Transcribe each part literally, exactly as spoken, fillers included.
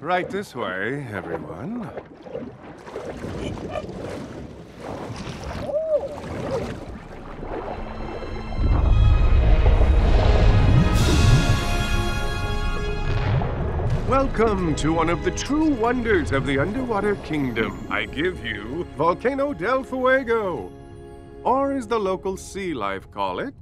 Right this way, everyone. Welcome to one of the true wonders of the underwater kingdom. I give you Volcano del Fuego, or as the local sea life call it,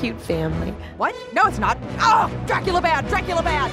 cute family. What? No, it's not. Oh, Dracula bad, Dracula bad.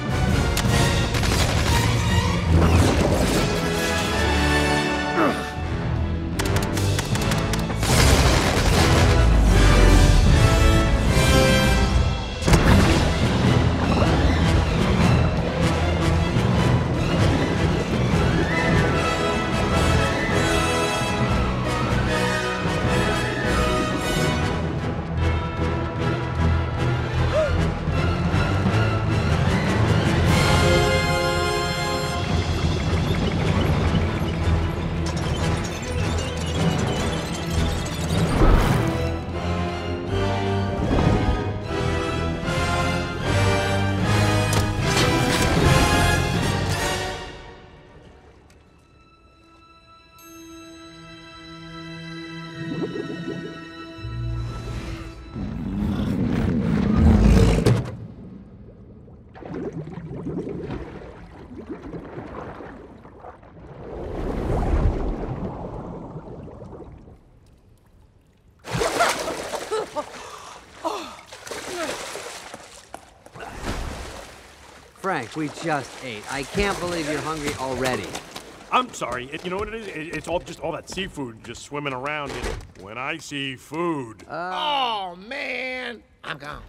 Frank, we just ate. I can't believe you're hungry already. I'm sorry. It, you know what it is? It, it's all just all that seafood just swimming around. It, when I see food. Uh, oh, man. I'm gone.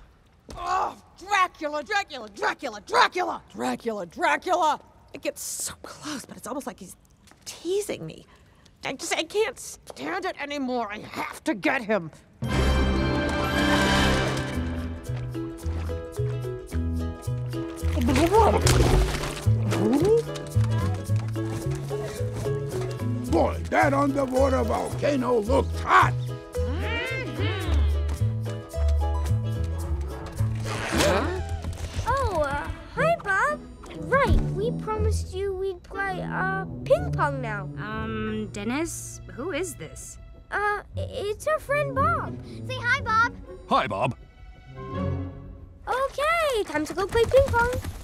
Oh, Dracula, Dracula, Dracula, Dracula, Dracula, Dracula. It gets so close, but it's almost like he's teasing me. I just, I can't stand it anymore. I have to get him. boy, that underwater volcano looks hot. Promised you we'd play, uh, ping pong now. Um, Dennis, who is this? Uh, it's our friend Bob. Say hi, Bob. Hi, Bob. Okay, time to go play ping pong.